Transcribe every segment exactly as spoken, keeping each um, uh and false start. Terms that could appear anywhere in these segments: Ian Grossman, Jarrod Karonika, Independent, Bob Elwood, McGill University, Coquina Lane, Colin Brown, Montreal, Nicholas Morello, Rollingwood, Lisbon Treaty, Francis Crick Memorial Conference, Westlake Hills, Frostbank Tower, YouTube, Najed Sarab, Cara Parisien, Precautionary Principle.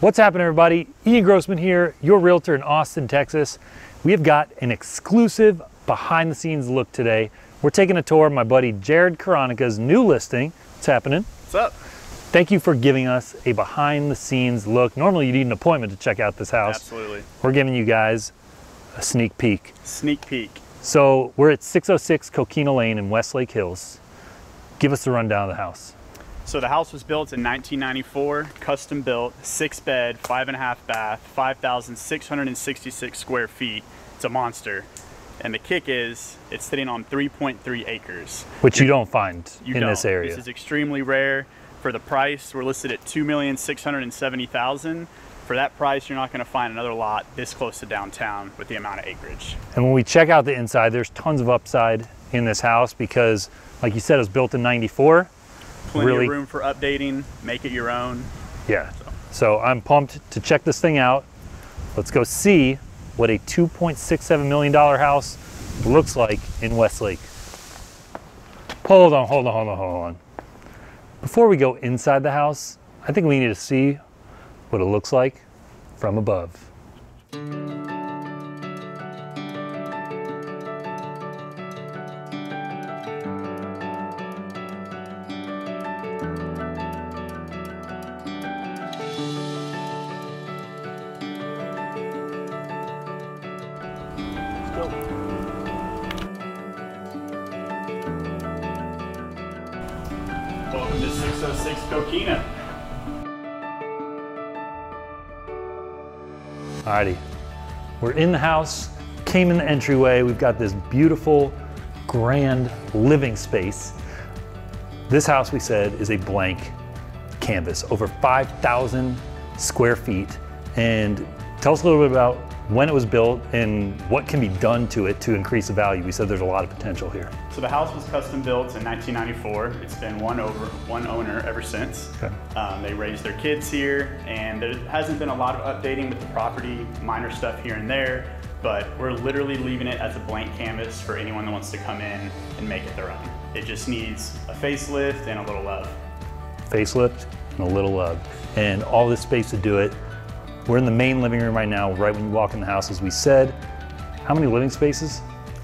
What's happening, everybody? Ian Grossman here, your realtor in Austin, Texas. We've got an exclusive behind the scenes look today. We're taking a tour of my buddy Jarrod Karonika's new listing. What's happening? What's up? Thank you for giving us a behind the scenes look. Normally you need an appointment to check out this house. Absolutely. We're giving you guys a sneak peek. Sneak peek. So we're at six oh six Coquina Lane in Westlake Hills. Give us the rundown of the house. So the house was built in nineteen ninety-four, custom built, six bed, five and a half bath, five thousand six hundred sixty-six square feet. It's a monster. And the kick is, it's sitting on three point three acres. Which you don't find you in don't. this area. This is extremely rare. For the price, we're listed at two million six hundred seventy thousand dollars. For that price, you're not gonna find another lot this close to downtown with the amount of acreage. And when we check out the inside, there's tons of upside in this house because, like you said, it was built in ninety-four. Plenty really, of room for updating, make it your own. Yeah, so. so I'm pumped to check this thing out. Let's go see what a two point six seven million dollar house looks like in Westlake. Hold on, hold on, hold on, hold on. Before we go inside the house, I think we need to see what it looks like from above. Let's go. Welcome to six oh six Coquina. Alrighty, we're in the house, came in the entryway. We've got this beautiful, grand living space. This house, we said, is a blank canvas, over five thousand square feet. And tell us a little bit about when it was built and what can be done to it to increase the value. We said there's a lot of potential here. So the house was custom built in nineteen ninety-four. It's been one over one owner ever since. Okay. Um, they raised their kids here, and there hasn't been a lot of updating with the property, minor stuff here and there, but we're literally leaving it as a blank canvas for anyone that wants to come in and make it their own. It just needs a facelift and a little love. Facelift and a little love. And all this space to do it. We're in the main living room right now, right when you walk in the house, as we said. How many living spaces?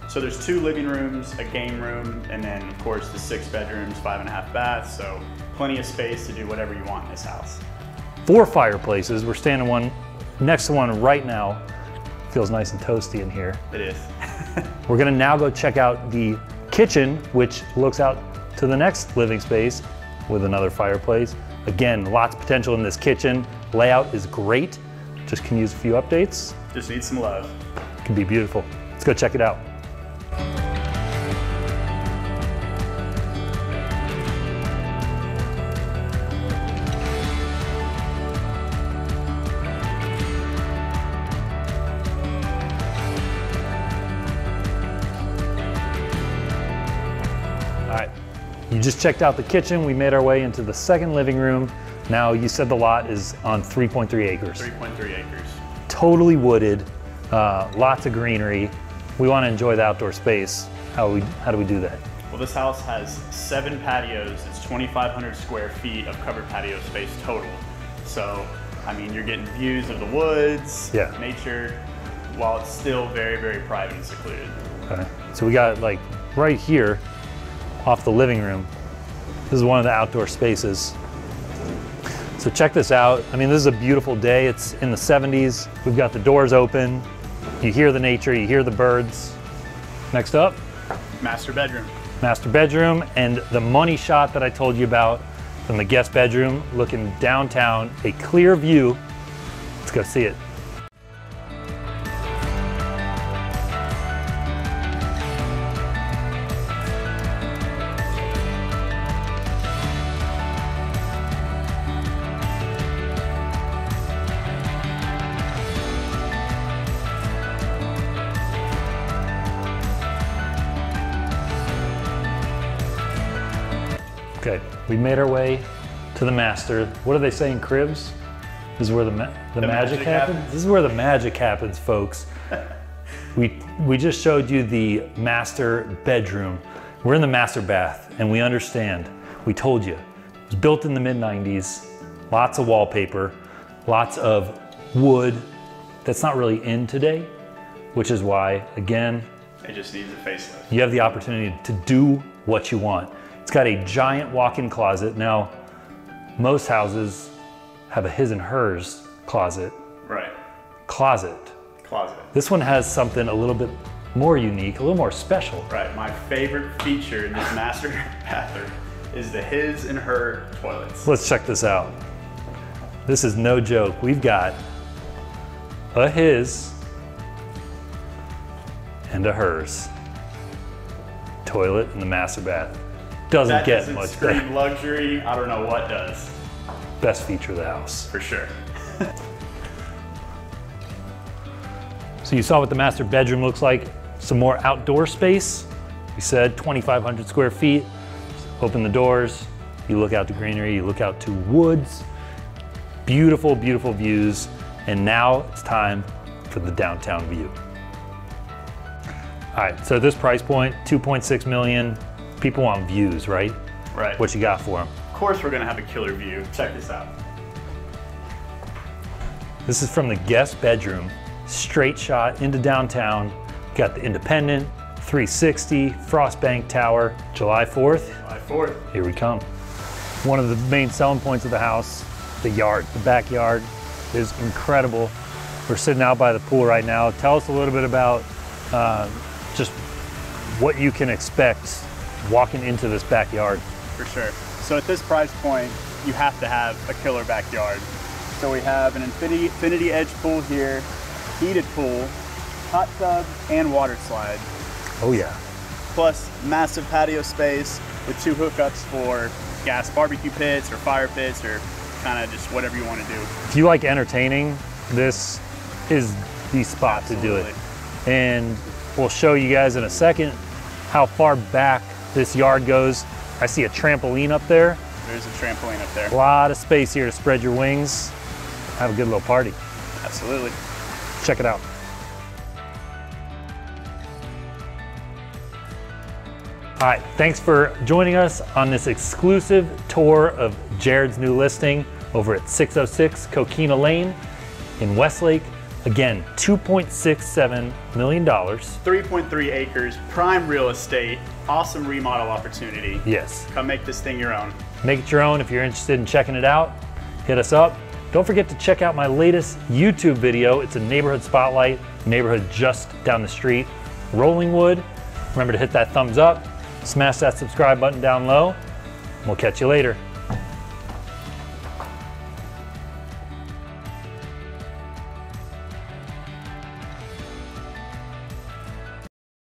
So there's two living rooms, a game room, and then of course the six bedrooms, five and a half baths. So plenty of space to do whatever you want in this house. Four fireplaces. We're standing one next to one right now. Feels nice and toasty in here. It is. We're gonna now go check out the kitchen, which looks out to the next living space with another fireplace. Again, lots of potential in this kitchen. Layout is great. Just can use a few updates. Just need some love. It can be beautiful. Let's go check it out. All right, you just checked out the kitchen. We made our way into the second living room. Now, you said the lot is on three point three acres. three point three acres. Totally wooded, uh, lots of greenery. We want to enjoy the outdoor space. How, we, how do we do that? Well, this house has seven patios. It's twenty-five hundred square feet of covered patio space total. So, I mean, you're getting views of the woods, yeah. nature, while it's still very, very private and secluded. Okay. So we got like right here off the living room. This is one of the outdoor spaces. So check this out. I mean, this is a beautiful day. It's in the seventies. We've got the doors open. You hear the nature, you hear the birds. Next up. Master bedroom. Master bedroom, and the money shot that I told you about from the guest bedroom, looking downtown, a clear view. Let's go see it. Okay, we made our way to the master. What do they say in cribs? This is where the, ma the, the magic, magic happens? happens? This is where the magic happens, folks. we, we just showed you the master bedroom. We're in the master bath, and we understand. We told you. It was built in the mid nineties, lots of wallpaper, lots of wood that's not really in today, which is why, again, it just needs a facelift. You have the opportunity to do what you want. It's got a giant walk-in closet. Now, most houses have a his and hers closet. Right. Closet. Closet. This one has something a little bit more unique, a little more special. Right. My favorite feature in this master bathroom is the his and her toilets. Let's check this out. This is no joke. We've got a his and a hers toilet in the master bath. Doesn't that get much better. Scream luxury. I don't know what does. Best feature of the house. For sure. So you saw what the master bedroom looks like. Some more outdoor space. We said twenty-five hundred square feet. Open the doors, you look out to greenery, you look out to woods. Beautiful, beautiful views. And now it's time for the downtown view. All right, so this price point, two point six million. People want views, right? Right. What you got for them? Of course we're gonna have a killer view. Check this out. This is from the guest bedroom. Straight shot into downtown. Got the Independent, three sixty, Frostbank Tower, July fourth. July fourth. Here we come. One of the main selling points of the house, the yard. The backyard is incredible. We're sitting out by the pool right now. Tell us a little bit about uh, just what you can expect walking into this backyard. For sure. So at this price point, you have to have a killer backyard. So we have an infinity, infinity edge pool here, heated pool, hot tub, and water slide. Oh yeah. Plus massive patio space with two hookups for gas barbecue pits or fire pits or kind of just whatever you want to do. If you like entertaining, this is the spot Absolutely. To do it. And we'll show you guys in a second how far back this yard goes. I see a trampoline up there. There's a trampoline up there. A lot of space here to spread your wings. Have a good little party. Absolutely. Check it out. All right, thanks for joining us on this exclusive tour of Jarrod's new listing over at six oh six Coquina Lane in Westlake. Again, two point six seven million dollars. three point three acres, prime real estate, awesome remodel opportunity. Yes. Come make this thing your own. Make it your own if you're interested in checking it out. Hit us up. Don't forget to check out my latest YouTube video. It's a neighborhood spotlight, neighborhood just down the street, Rollingwood. Remember to hit that thumbs up. Smash that subscribe button down low. We'll catch you later.